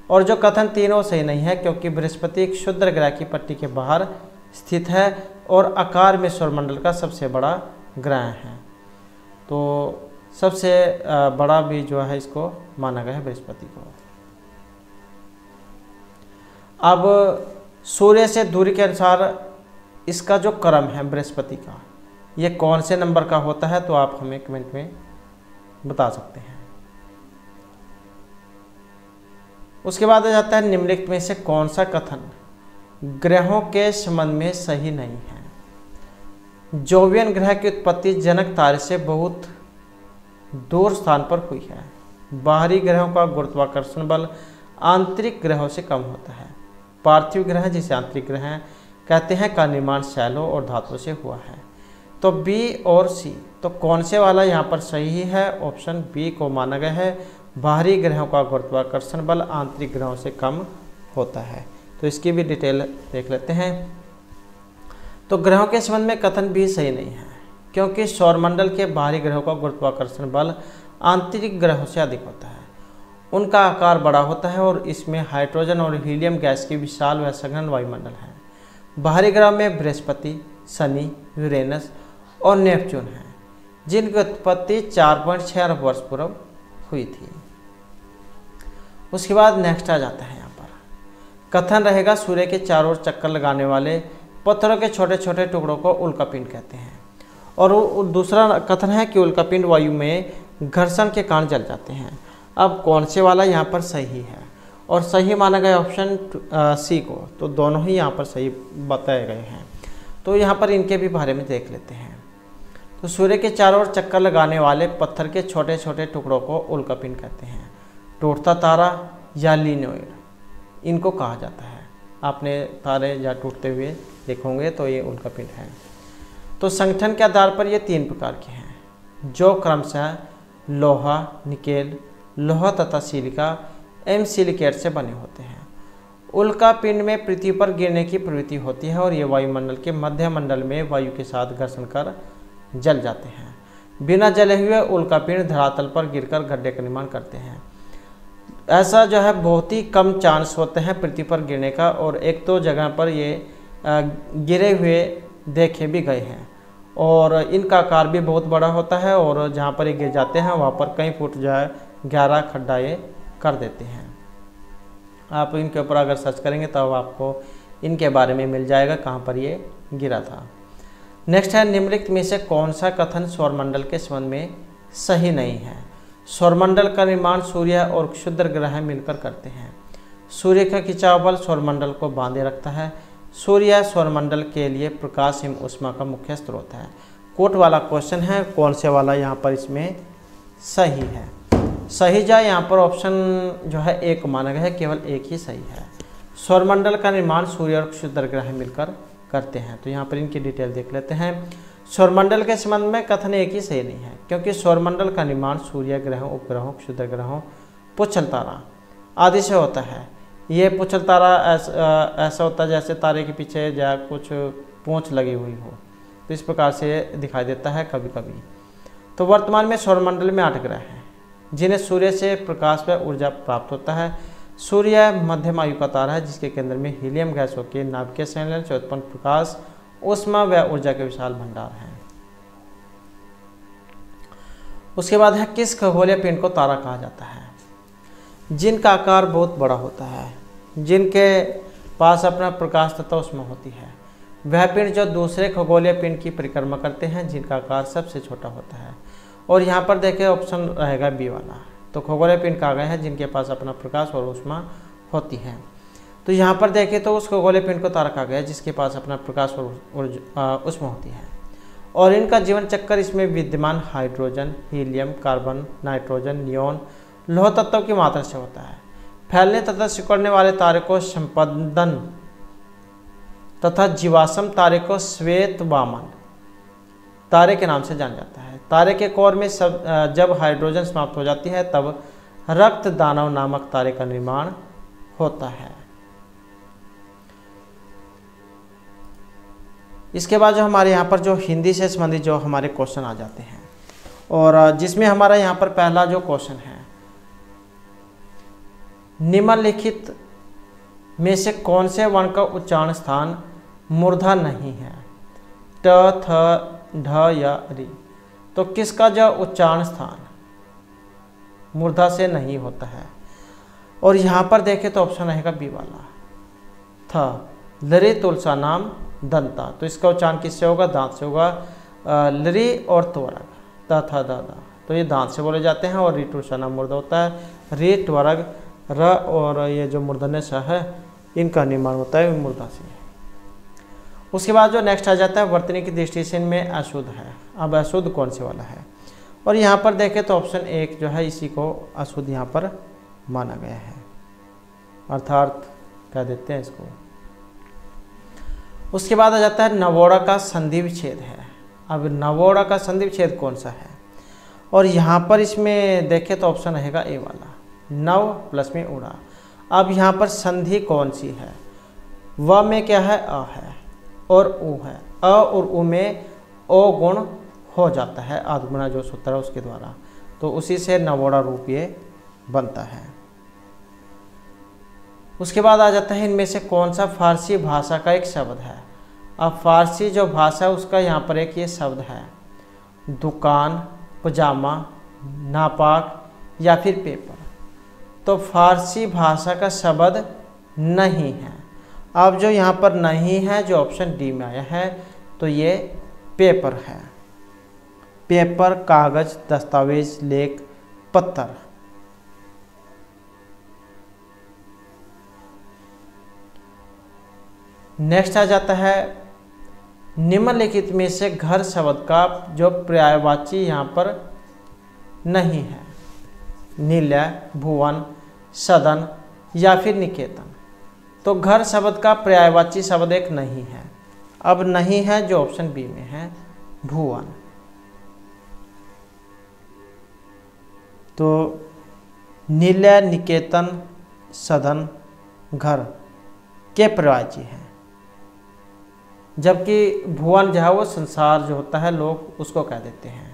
और जो कथन तीनों सही नहीं है क्योंकि बृहस्पति क्षुद्र ग्रह की पट्टी के बाहर स्थित है और आकार में सौरमंडल का सबसे बड़ा ग्रह है। तो सबसे बड़ा भी जो है इसको माना गया है बृहस्पति को। अब सूर्य से दूरी के अनुसार इसका जो क्रम है बृहस्पति का ये कौन से नंबर का होता है तो आप हमें कमेंट में बता सकते हैं। उसके बाद आ जाता है निम्नलिखित में से कौन सा कथन ग्रहों के संबंध में सही नहीं है। जोवियन ग्रह की उत्पत्ति जनक तारे से बहुत दो स्थान पर हुई है। बाहरी ग्रहों का गुरुत्वाकर्षण बल आंतरिक ग्रहों से कम होता है। पार्थिव ग्रह जिसे आंतरिक ग्रह कहते हैं का निर्माण शैलों और धातुओं से हुआ है। तो बी और सी, तो कौन से वाला यहाँ पर सही है? ऑप्शन बी को माना गया है। बाहरी ग्रहों का गुरुत्वाकर्षण बल आंतरिक ग्रहों से कम होता है। तो इसकी भी डिटेल देख लेते हैं। तो ग्रहों के संबंध में कथन भी सही नहीं है, क्योंकि सौरमंडल के बाहरी ग्रहों का गुरुत्वाकर्षण बल आंतरिक ग्रहों से अधिक होता है। उनका आकार बड़ा होता है और इसमें हाइड्रोजन और हीलियम गैस की विशाल व सघन वायुमंडल है। बाहरी ग्रह में बृहस्पति, शनि, यूरेनस और नेपच्यून हैं, जिनकी उत्पत्ति चार पॉइंट छः अरब वर्ष पूर्व हुई थी। उसके बाद नेक्स्ट आ जाता है यहाँ पर कथन रहेगा सूर्य के चारों ओर चक्कर लगाने वाले पत्थरों के छोटे छोटे टुकड़ों को उल्कापिंड कहते हैं। और दूसरा कथन है कि उल्कापिंड वायु में घर्षण के कारण जल जाते हैं। अब कौन से वाला यहाँ पर सही है? और सही माना गया ऑप्शन सी को। तो दोनों ही यहाँ पर सही बताए गए हैं। तो यहाँ पर इनके भी बारे में देख लेते हैं। तो सूर्य के चारों ओर चक्कर लगाने वाले पत्थर के छोटे छोटे टुकड़ों को उल्कापिंड कहते हैं। टूटता तारा या लिनोइड इनको कहा जाता है। आपने तारे या टूटते हुए देखे होंगे, तो ये उल्कापिंड है। तो संगठन के आधार पर ये तीन प्रकार के हैं, जो क्रमशः लोहा, निकेल, लोहा तथा सिलिका एवं सिलिकेट से बने होते हैं। उल्कापिंड में पृथ्वी पर गिरने की प्रवृत्ति होती है और ये वायुमंडल के मध्यमंडल में वायु के साथ घर्षण कर जल जाते हैं। बिना जले हुए उल्कापिंड धरातल पर गिरकर गड्ढे का निर्माण करते हैं। ऐसा जो है बहुत ही कम चांस होते हैं पृथ्वी पर गिरने का, और एक दो जगह पर ये गिरे हुए देखे भी गए हैं। और इनका आकार भी बहुत बड़ा होता है और जहाँ पर ये गिर जाते हैं वहाँ पर कई फुट जो है ग्यारह खड्डा ये कर देते हैं। आप इनके ऊपर अगर सर्च करेंगे तब आपको इनके बारे में मिल जाएगा कहाँ पर ये गिरा था। नेक्स्ट है निम्नलिखित में से कौन सा कथन सौरमंडल के संबंध में सही नहीं है? सौरमंडल का निर्माण सूर्य और क्षुद्र ग्रह मिलकर करते हैं। सूर्य का खिंचाव बल सौरमंडल को बांधे रखता है। सूर्य सौरमंडल के लिए प्रकाश एवं ऊष्मा का मुख्य स्रोत है। कोट वाला क्वेश्चन है, कौन से वाला यहाँ पर इसमें सही है? सही जाए यहाँ पर ऑप्शन जो है एक माना गया है, केवल एक ही सही है। सौरमंडल का निर्माण सूर्य और क्षुद्र ग्रह मिलकर करते हैं। तो यहाँ पर इनकी डिटेल देख लेते हैं। सौरमंडल के संबंध में कथन एक ही सही नहीं है, क्योंकि सौरमंडल का निर्माण सूर्य ग्रहों, उपग्रहों, क्षुद्र ग्रहों, पुच्छल तारा आदि से होता है। ये पुच्छल तारा ऐस, आ, ऐसा होता है जैसे तारे के पीछे या कुछ पूँछ लगी हुई हो, तो इस प्रकार से दिखाई देता है कभी कभी। तो वर्तमान में सौरमंडल में आठ ग्रह हैं, जिन्हें सूर्य से प्रकाश व ऊर्जा प्राप्त होता है। सूर्य मध्यम आयु का तारा है, जिसके केंद्र में हीलियम गैसों के नाभिकीय संलयन से उत्पन्न प्रकाश, ऊष्मा व ऊर्जा के विशाल भंडार हैं। उसके बाद है किस खगोलीय पिंड को तारा कहा जाता है? जिनका आकार बहुत बड़ा होता है, जिनके पास अपना प्रकाश तथा ऊष्मा होती है, वह पिंड जो दूसरे खगोलीय पिंड की परिक्रमा करते हैं जिनका आकार सबसे छोटा होता है। और यहाँ पर देखें ऑप्शन रहेगा बी वाला। तो खगोलीय पिंड कहा गया है जिनके पास अपना प्रकाश और ऊष्मा होती है। तो यहाँ पर देखें तो उस खगोलीय पिंड को तारा कहा गया है जिसके पास अपना प्रकाश और ऊष्मा होती है। और इनका जीवन चक्कर इसमें विद्यमान hydrogen, helium, carbon, nitrogen, neon, लौह तत्वों की मात्रा से होता है। फैलने तथा सिकुड़ने वाले तारे को संपदन तथा जीवाश्म तारे को श्वेत वामन तारे के नाम से जाना जाता है। तारे के कोर में सब जब हाइड्रोजन समाप्त हो जाती है तब रक्त दानव नामक तारे का निर्माण होता है। इसके बाद जो हमारे यहाँ पर जो हिंदी से संबंधित जो हमारे क्वेश्चन आ जाते हैं, और जिसमें हमारा यहाँ पर पहला जो क्वेश्चन है, निम्नलिखित में से कौन से वर्ण का उच्चारण स्थान मूर्धा नहीं है? ट, थ, ढ या री। तो किसका जो उच्चारण स्थान मूर्धा से नहीं होता है? और यहाँ पर देखें तो ऑप्शन रहेगा बी वाला, था लरी तुलसा नाम दंता। तो इसका उच्चारण किससे होगा? दांत से होगा। लरी और त्वरग ता था दादा, तो ये दांत से बोले जाते हैं। और री तुलसा नाम मुर्दा होता है। री, त्वरग, र और ये जो मूर्धन्य स है, इनका निर्माण होता है मूर्धा से। उसके बाद जो नेक्स्ट आ जाता है वर्तनी की दृष्टि से इनमें अशुद्ध है। अब अशुद्ध कौन से वाला है? और यहाँ पर देखें तो ऑप्शन एक जो है इसी को अशुद्ध यहाँ पर माना गया है, अर्थात कह देते हैं इसको। उसके बाद आ जाता है नवोड़ा का संधि विच्छेद है। अब नवोड़ा का संधि विच्छेद कौन सा है और यहाँ पर इसमें देखें तो ऑप्शन रहेगा ए वाला, नव प्लस में उड़ा। अब यहाँ पर संधि कौन सी है, व में क्या है अ है और उ है, अ और उ में ओ गुण हो जाता है आत्मना जो सूत्र है उसके द्वारा, तो उसी से नवोड़ा रूप ये बनता है। उसके बाद आ जाता है इनमें से कौन सा फारसी भाषा का एक शब्द है। अब फारसी जो भाषा है उसका यहाँ पर एक ये शब्द है, दुकान, पजामा, नापाक या फिर पेपर, तो फारसी भाषा का शब्द नहीं है। अब जो यहाँ पर नहीं है जो ऑप्शन डी में आया है तो ये पेपर है, पेपर, कागज, दस्तावेज, लेख, पत्थर। नेक्स्ट आ जाता है निम्नलिखित में से घर शब्द का जो पर्यायवाची यहाँ पर नहीं है, निलय, भुवन, सदन या फिर निकेतन, तो घर शब्द का पर्यायवाची शब्द एक नहीं है। अब नहीं है जो ऑप्शन बी में है भुवन। तो निलय, निकेतन, सदन घर के पर्यायवाची हैं, जबकि भुवन जो है वो संसार जो होता है लोग उसको कह देते हैं।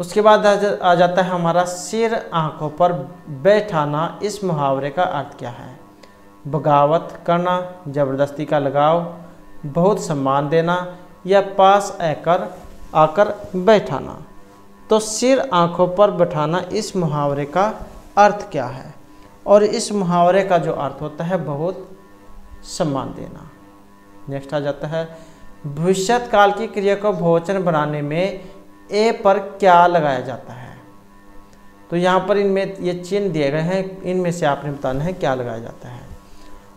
उसके बाद आ जाता है हमारा सिर आंखों पर बैठाना, इस मुहावरे का अर्थ क्या है। बगावत करना, जबरदस्ती का लगाव, बहुत सम्मान देना या पास आकर आकर बैठाना, तो सिर आंखों पर बैठाना इस मुहावरे का अर्थ क्या है, और इस मुहावरे का जो अर्थ होता है बहुत सम्मान देना। नेक्स्ट आ जाता है भविष्यत्काल की क्रिया को बहुवचन बनाने में ए पर क्या लगाया जाता है, तो यहाँ पर इनमें ये चिन्ह दिए गए हैं, इनमें से आपने बताना है क्या लगाया जाता है,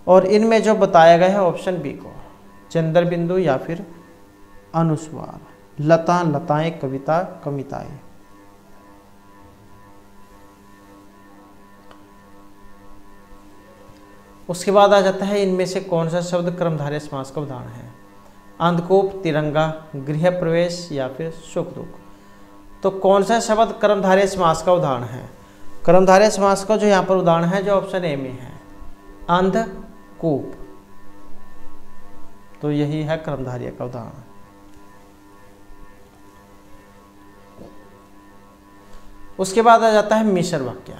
और इनमें जो बताया गया है ऑप्शन बी को चंद्र बिंदु या फिर अनुस्वार, लता, लताएं, कविता, कविताएं। उसके बाद आ जाता है इनमें से कौन सा शब्द कर्मधारय समास का उदाहरण है, अंधकूप, तिरंगा, गृह प्रवेश या फिर सुख दुख, तो कौन सा शब्द कर्मधारय समास का उदाहरण है। कर्मधारय समास का जो यहाँ पर उदाहरण है जो ऑप्शन ए में है, अंधकूप, तो यही है कर्मधारय का उदाहरण। उसके बाद आ जाता है मिश्र वाक्य,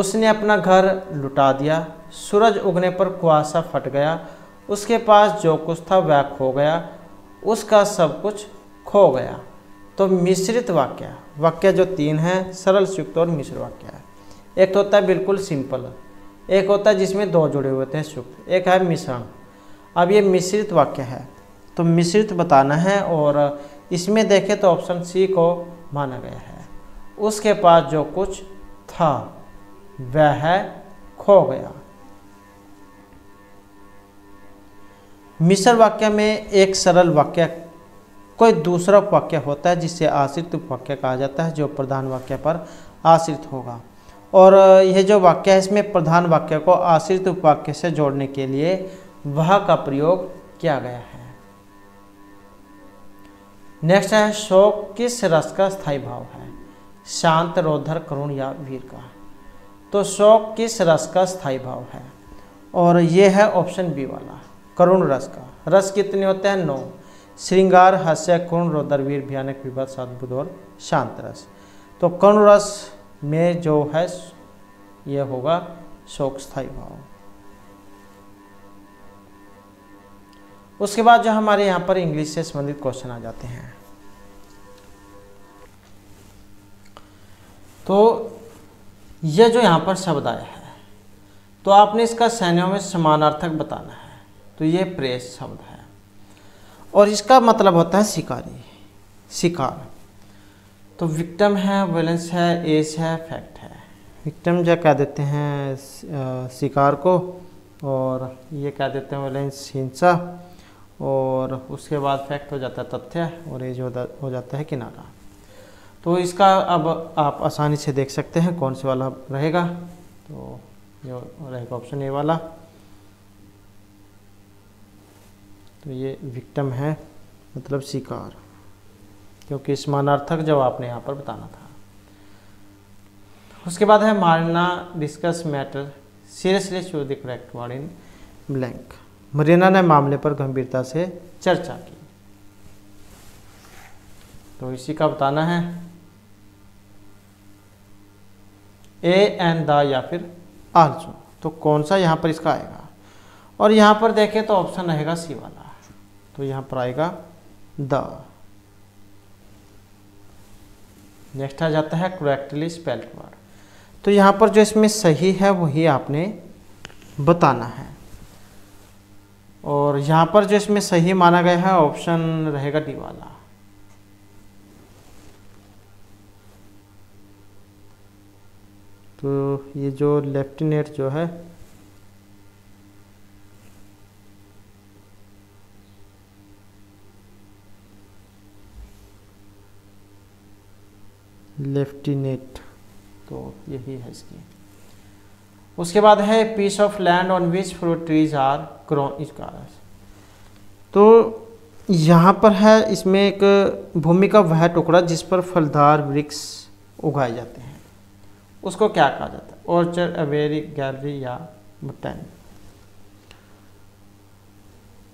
उसने अपना घर लुटा दिया, सूरज उगने पर कुआसा फट गया, उसके पास जो कुछ था वह खो गया, उसका सब कुछ खो गया, तो मिश्रित वाक्य। वाक्य जो तीन हैं, सरल, संयुक्त और मिश्र वाक्य है। एक तो होता है बिल्कुल सिंपल, एक होता है जिसमें दो जुड़े हुए होते हैं संयुक्त, एक है मिश्रण। अब ये मिश्रित वाक्य है तो मिश्रित बताना है, और इसमें देखें तो ऑप्शन सी को माना गया है, उसके पास जो कुछ था वह खो गया। मिश्र वाक्य में एक सरल वाक्य कोई दूसरा वाक्य होता है जिसे आश्रित उपवाक्य कहा जाता है, जो प्रधान वाक्य पर आश्रित होगा, और यह जो वाक्य है इसमें प्रधान वाक्य को आश्रित उपवाक्य से जोड़ने के लिए वह का प्रयोग किया गया है। नेक्स्ट है शोक किस रस का स्थायी भाव है, शांत, रोधर, करुण या वीर का, तो शोक किस रस का स्थायी भाव है, और ये है ऑप्शन बी वाला करुण रस का। रस कितने होते हैं, नौ, श्रृंगार, हास्य, करुण, रोदर, वीर, भयानक, विवाद, सद्बुद्ध और शांत रस, तो करुण रस में जो है ये होगा शोक स्थायी भाव। उसके बाद जो हमारे यहाँ पर इंग्लिश से संबंधित क्वेश्चन आ जाते हैं, तो यह जो यहाँ पर शब्द आया है तो आपने इसका संज्ञा में समानार्थक बताना है, तो ये प्रेस शब्द है और इसका मतलब होता है शिकारी, शिकार, तो विक्टिम है, वैलेंस है, एस है, फैक्ट है। विक्टिम जो कह देते हैं शिकार को, और ये कह देते हैं वैलेंस हिंसा, और उसके बाद फैक्ट हो जाता है तथ्य और एज हो जाता है किनारा। तो इसका अब आप आसानी से देख सकते हैं कौन से वाला रहेगा, तो जो रहेगा ऑप्शन ए वाला, तो ये विक्टिम है मतलब शिकार, क्योंकि समानार्थक जब आपने यहाँ पर बताना था। उसके बाद है Marina discuss matter seriously choose the correct word in blank. Marina ने मामले पर गंभीरता से चर्चा की, तो इसी का बताना है ए एंड द या फिर आल्सो, तो कौन सा यहाँ पर इसका आएगा। और यहाँ पर देखें तो ऑप्शन रहेगा सी वाला, तो यहाँ पर आएगा द। नेक्स्ट आ जाता है करेक्टली स्पेल्ड वर्ड, तो यहाँ पर जो इसमें सही है वही आपने बताना है। और यहाँ पर जो इसमें सही माना गया है ऑप्शन रहेगा डी वाला, तो ये जो लेफ्टिनेंट जो है लेफ्टिनेंट, तो यही है इसकी। उसके बाद है piece of land on which fruit trees are grown, इसका तो यहाँ पर है इसमें एक भूमि का वह टुकड़ा जिस पर फलदार वृक्ष उगाए जाते हैं उसको क्या कहा जाता है, ऑर्चर्ड अवेरी गैलरी या बटन।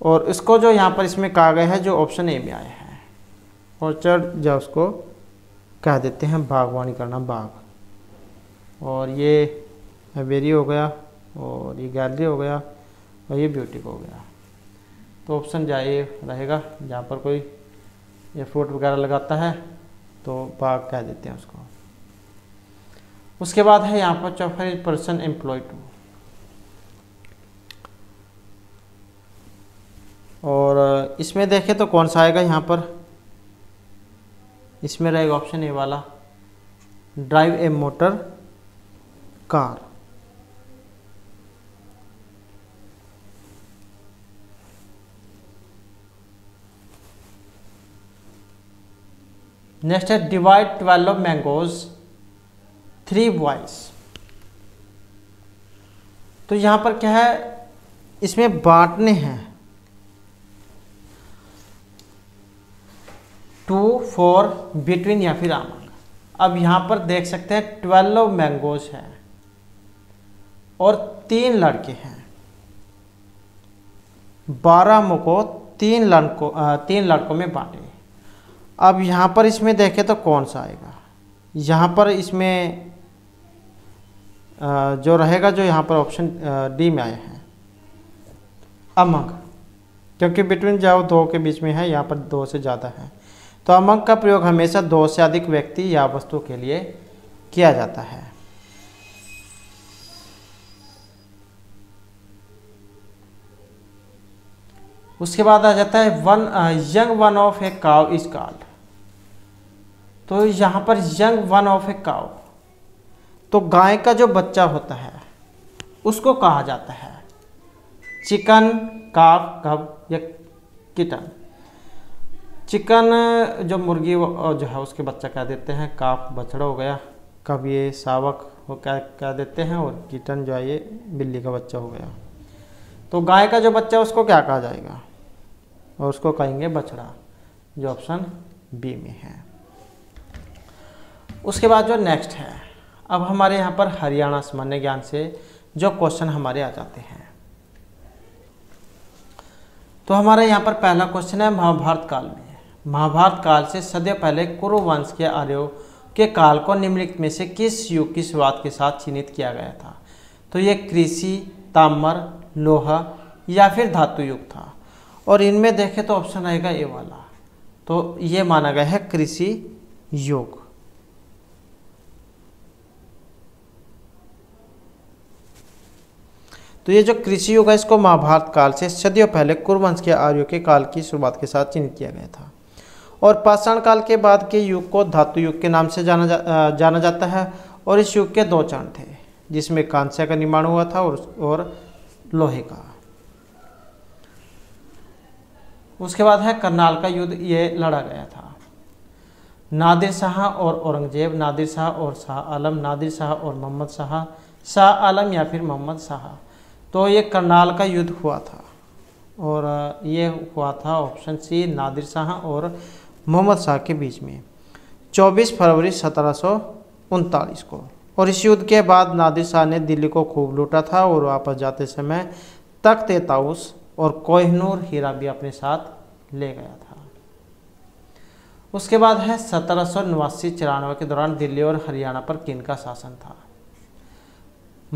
और इसको जो यहाँ पर इसमें कहा गया है जो ऑप्शन ए में आया है ऑर्चर्ड, जो उसको कह देते हैं बागवानी करना बाग, और ये अवेरी हो गया और ये गैलरी हो गया और ये ब्यूटिक हो गया। तो ऑप्शन जो ये रहेगा, जहाँ पर कोई ये फ्रूट वगैरह लगाता है तो बाग कह देते हैं उसको। उसके बाद है यहाँ पर चौथा पर्सन एम्प्लॉय टू, और इसमें देखें तो कौन सा आएगा यहाँ पर, इसमें रहेगा ऑप्शन ए वाला drive a motor car. Next है divide twelve mangoes three wise, तो यहां पर क्या है इसमें बांटने हैं टू फोर बिटवीन या फिर अमंग। अब यहां पर देख सकते हैं ट्वेल्व मैंगोज हैं और तीन लड़के हैं, बारह मो को तीन लड़कों तीन लड़कों में बांटे। अब यहाँ पर इसमें देखें तो कौन सा आएगा, यहाँ पर इसमें जो रहेगा जो यहाँ पर ऑप्शन डी में आया है अमंग, क्योंकि बिटवीन जाओ दो के बीच में है, यहाँ पर दो से ज़्यादा है, तो अमंग का प्रयोग हमेशा दो से अधिक व्यक्ति या वस्तु के लिए किया जाता है। उसके बाद आ जाता है one young one of a cow is called, तो यहाँ पर young one of a cow, तो गाय का जो बच्चा होता है उसको कहा जाता है चिकन काफ कब या किटन। चिकन जो मुर्गी जो है उसके बच्चा कह देते हैं काफ बछड़ा हो गया, कब ये सावक हो क्या कह देते हैं, और किटन जो है ये बिल्ली का बच्चा हो गया। तो गाय का जो बच्चा है उसको क्या कहा जाएगा, और उसको कहेंगे बछड़ा, जो ऑप्शन बी में है। उसके बाद जो नेक्स्ट है, अब हमारे यहाँ पर हरियाणा सामान्य ज्ञान से जो क्वेश्चन हमारे आ जाते हैं, तो हमारे यहाँ पर पहला क्वेश्चन है महाभारत काल में, महाभारत काल से सदियों पहले कुरु वंश के आर्यों के काल को निम्नलिखित में से किस युग की शुरुआत के साथ चिन्हित किया गया था, तो ये कृषि, ताम्र, लोहा या फिर धातु युग था। और इनमें देखें तो ऑप्शन आएगा ए वाला, तो ये माना गया है कृषि युग। तो ये जो कृषि युग है इसको महाभारत काल से सदियों पहले कुरुवंश के आर्यों के काल की शुरुआत के साथ चिन्हित किया गया था, और पाषाण काल के बाद के युग को धातु युग के नाम से जाना जा, जाना जाता है। और इस युग के दो चरण थे जिसमें कांस्य का निर्माण हुआ था और, और लोहे का। उसके बाद है करनाल का युद्ध, ये लड़ा गया था नादिर शाह और औरंगजेब, नादिर शाह और शाह आलम, नादिर शाह और मोहम्मद शाह, शाह आलम या फिर मोहम्मद शाह। तो ये करनाल का युद्ध हुआ था और ये हुआ था ऑप्शन सी नादिर शाह और मोहम्मद शाह के बीच में चौबीस फरवरी सत्रह सौ उनतालीस को। और इस युद्ध के बाद नादिर शाह ने दिल्ली को खूब लूटा था और वापस जाते समय तख्त ताउस और कोहिनूर हीरा भी अपने साथ ले गया था। उसके बाद है सत्रह सौ नवासी चौरानवे के दौरान दिल्ली और हरियाणा पर किन का शासन था,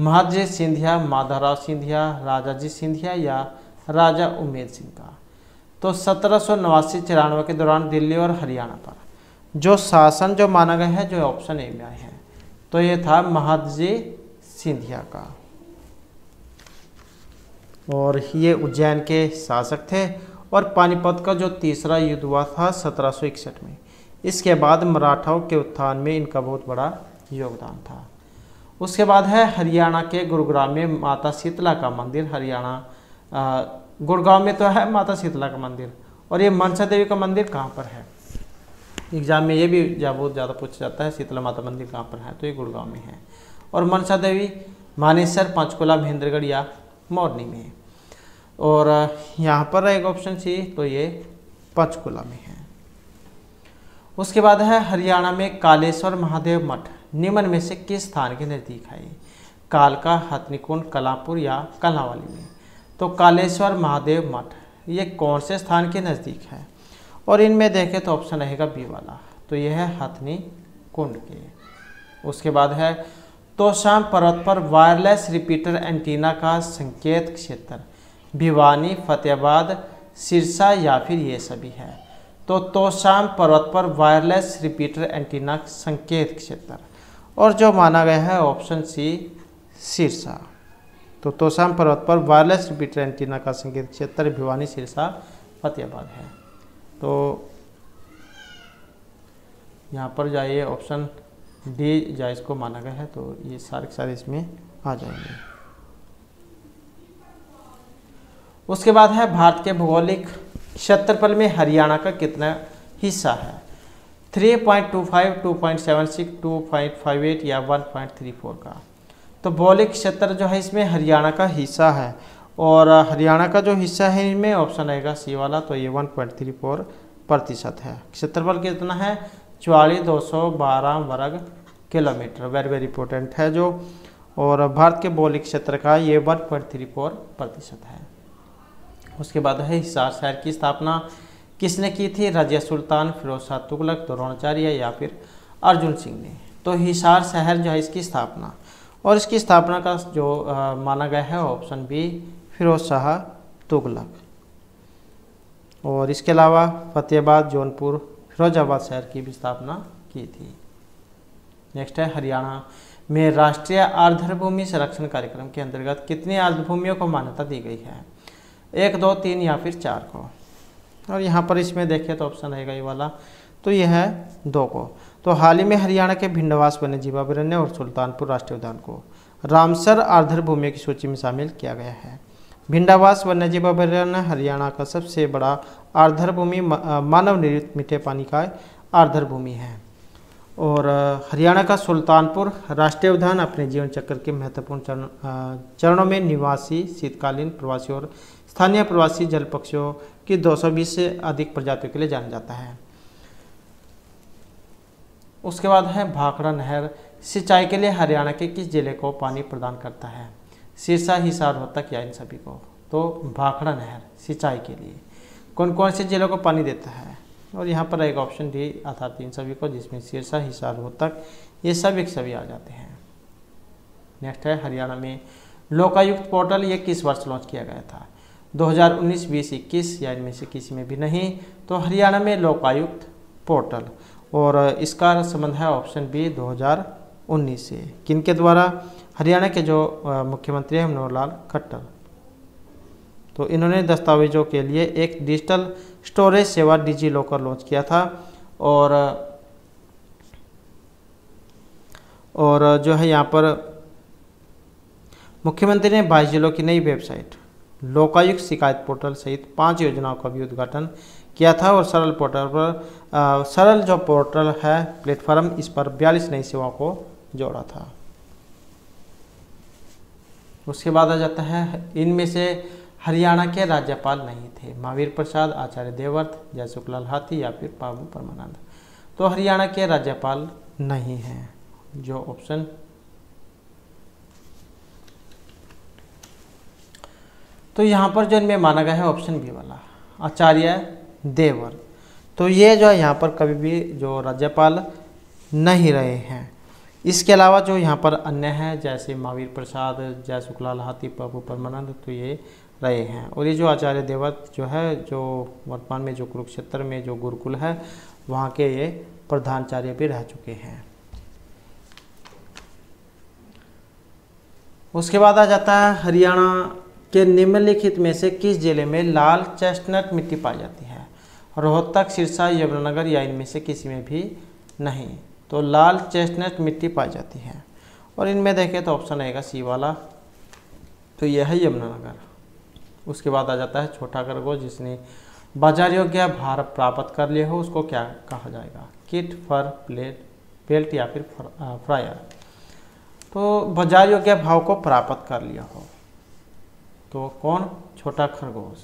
महाजी सिंधिया, माधवराव सिंधिया, राजाजी सिंधिया या राजा उमेद सिंह का। तो सत्रह सौ नवासी चौरानवे के दौरान दिल्ली और हरियाणा पर जो शासन जो माना गया है जो ऑप्शन ए में आए हैं तो ये था महाजी सिंधिया का और ये उज्जैन के शासक थे। और पानीपत का जो तीसरा युद्ध हुआ था सत्रह सौ इकसठ में, इसके बाद मराठाओं के उत्थान में इनका बहुत बड़ा योगदान था। उसके बाद है हरियाणा के गुरुग्राम में माता शीतला का मंदिर, हरियाणा गुड़गांव में तो है माता शीतला का मंदिर, और ये मनसा देवी का मंदिर कहाँ पर है, एग्जाम में ये भी बहुत ज़्यादा पूछा जाता है शीतला माता मंदिर कहाँ पर है, तो ये गुड़गांव में है। और मनसा देवी मानेसर, पंचकुला, महेंद्रगढ़ या मोरनी में है। और यहाँ पर रहेगा ऑप्शन सी, तो ये पंचकुला में है। उसके बाद है हरियाणा में कालेश्वर महादेव मठ निम्न में से किस स्थान के नज़दीक है, कालका, हथनीकुंड, कलापुर या कलांवाली में। तो कालेश्वर महादेव मठ ये कौन से स्थान के नज़दीक है और इनमें देखें तो ऑप्शन रहेगा बी वाला, तो ये है हथनीकुंड के। उसके बाद है तोशाम पर्वत पर वायरलेस रिपीटर एंटीना का संकेत क्षेत्र, भिवानी, फतेहाबाद, सिरसा या फिर ये सभी है। तो तोशाम पर्वत पर वायरलेस रिपीटर एंटीना संकेत क्षेत्र और जो माना गया है ऑप्शन सी सिरसा। तो तोशाम पर्वत पर वायरलेस रिपीटर एंटीना का संकेत क्षेत्र भिवानी, सिरसा, फतेहाबाद है। तो यहाँ पर जाइए ऑप्शन डी जायज़ को माना गया है, तो ये सारे के सारे इसमें आ जाएंगे। उसके बाद है भारत के भौगोलिक क्षेत्रफल में हरियाणा का कितना हिस्सा है, तीन पॉइंट दो पाँच, दो पॉइंट सात छह, दो पॉइंट पाँच आठ या एक पॉइंट तीन चार का। तो भौगोलिक क्षेत्र जो है इसमें हरियाणा का हिस्सा है और हरियाणा का जो हिस्सा है इनमें ऑप्शन आएगा सी वाला, तो ये एक पॉइंट तीन चार प्रतिशत है। क्षेत्रफल कितना है, चौवालीस दो सौ बारह वर्ग किलोमीटर, वेरी वेरी इंपॉर्टेंट है जो। और भारत के भौगोलिक क्षेत्र का ये एक पॉइंट तीन चार प्रतिशत है। उसके बाद है हिसार शहर की स्थापना किसने की थी, रजिया सुल्तान, फिरोज शाह तुगलक, द्रोणाचार्य या फिर अर्जुन सिंह ने। तो हिसार शहर जो है इसकी स्थापना और इसकी स्थापना का जो आ, माना गया है ऑप्शन बी फिरोज शाह तुगलक। और इसके अलावा फतेहाबाद, जौनपुर, फिरोजाबाद शहर की भी स्थापना की थी। नेक्स्ट है हरियाणा में राष्ट्रीय आर्द्रभूमि संरक्षण कार्यक्रम के अंतर्गत कितनी आर्द्रभूमियों को मान्यता दी गई है, एक, दो, तीन या फिर चार को। और यहाँ पर इसमें देखें तो ऑप्शन रहेगा ये वाला, तो यह है दो को। तो हाल ही में हरियाणा के भिंडवास वन्य जीवाभ्यारण्य और सुल्तानपुर राष्ट्रीय उद्यान को रामसर आर्द्रभूमि की सूची में शामिल किया गया है। भिंडावास वन्य जीवाभ्यारण्य हरियाणा का सबसे बड़ा आर्द्रभूमि मानव निर्मित मीठे पानी का आर्द्रभूमि है। और हरियाणा का सुल्तानपुर राष्ट्रीय उद्यान अपने जीवन चक्र के महत्वपूर्ण चरण चरणों में निवासी, शीतकालीन, प्रवासी और स्थानीय प्रवासी जल पक्षियों की दो सौ बीस से अधिक प्रजातियों के लिए जाना जाता है। उसके बाद है भाखड़ा नहर सिंचाई के लिए हरियाणा के किस जिले को पानी प्रदान करता है, सिरसा, हिसार, रोहतक या इन सभी को। तो भाखड़ा नहर सिंचाई के लिए कौन कौन से जिलों को पानी देता है, और यहाँ पर एक ऑप्शन डी अर्थात इन सभी को, जिसमें सिरसा, हिसार, रोहतक ये सब एक सभी आ जाते हैं। नेक्स्ट है हरियाणा में लोकायुक्त पोर्टल ये किस वर्ष लॉन्च किया गया था, दो हज़ार उन्नीस, बीस, इक्कीस या इनमें से किसी में भी नहीं। तो हरियाणा में लोकायुक्त पोर्टल और इसका संबंध है ऑप्शन बी दो हज़ार उन्नीस से, किनके द्वारा, हरियाणा के जो मुख्यमंत्री हैं मनोहर लाल खट्टर। तो इन्होंने दस्तावेजों के लिए एक डिजिटल स्टोरेज सेवा डिजी लॉकर लॉन्च किया था और और जो है यहाँ पर मुख्यमंत्री ने बाईस जिलों की नई वेबसाइट लोकायुक्त शिकायत पोर्टल सहित पांच योजनाओं का भी उद्घाटन किया था। और सरल पोर्टल पर आ, सरल जो पोर्टल है प्लेटफॉर्म, इस पर बयालीस नई सेवाओं को जोड़ा था। उसके बाद आ जाता है, इनमें से हरियाणा के राज्यपाल नहीं थे महावीर प्रसाद, आचार्य देवव्रत, जयसुखलाल हाथी या फिर बाबू परमानंद। तो हरियाणा के राज्यपाल नहीं हैं जो ऑप्शन तो यहाँ पर जो इनमें माना गया है ऑप्शन बी वाला आचार्य देवव्रत। तो ये जो है यहाँ पर कभी भी जो राज्यपाल नहीं रहे हैं। इसके अलावा जो यहाँ पर अन्य हैं जैसे महावीर प्रसाद, जयसुखलाल हाथी, बाबू परमानंद तो ये रहे हैं। और ये जो आचार्य देवव्रत जो है जो वर्तमान में जो कुरुक्षेत्र में जो गुरुकुल है वहाँ के ये प्रधानाचार्य भी रह चुके हैं। उसके बाद आ जाता है हरियाणा के निम्नलिखित में से किस जिले में लाल चेस्टनट मिट्टी पाई जाती है, रोहतक, सिरसा, यमुनानगर या इनमें से किसी में भी नहीं। तो लाल चेस्टनट मिट्टी पाई जाती है और इनमें देखें तो ऑप्शन आएगा सी वाला, तो यह है यमुनानगर। उसके बाद आ जाता है छोटा खरगोश जिसने बाजार योग्य भार प्राप्त कर लिए हो उसको क्या कहा जाएगा, किट, फर, प्लेट, बेल्ट या फिर फ्रायर। तो बाजार योग्य भाव को प्राप्त कर लिया हो तो कौन, छोटा खरगोश।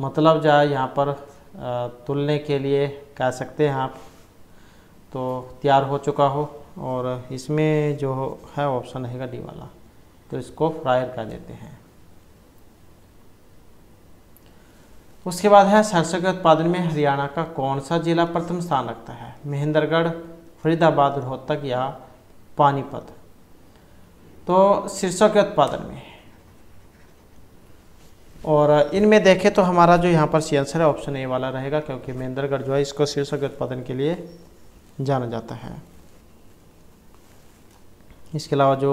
मतलब जाए यहाँ पर तुलने के लिए कह सकते हैं आप, तो तैयार हो चुका हो। और इसमें जो है ऑप्शन रहेगा डी वाला, तो इसको फ्रायर कर देते हैं। उसके बाद है सरसों के उत्पादन में हरियाणा का कौन सा जिला प्रथम स्थान रखता है, महेंद्रगढ़, फरीदाबाद, रोहतक या पानीपत। तो सरसों के उत्पादन में, और इनमें देखें तो हमारा जो यहाँ पर सी आंसर है ऑप्शन ए वाला रहेगा, क्योंकि महेंद्रगढ़ जो है इसको सरसों के उत्पादन के लिए जाना जाता है। इसके अलावा जो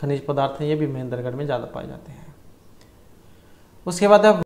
खनिज पदार्थ हैं ये भी महेंद्रगढ़ में ज़्यादा पाए जाते हैं। उसके बाद अब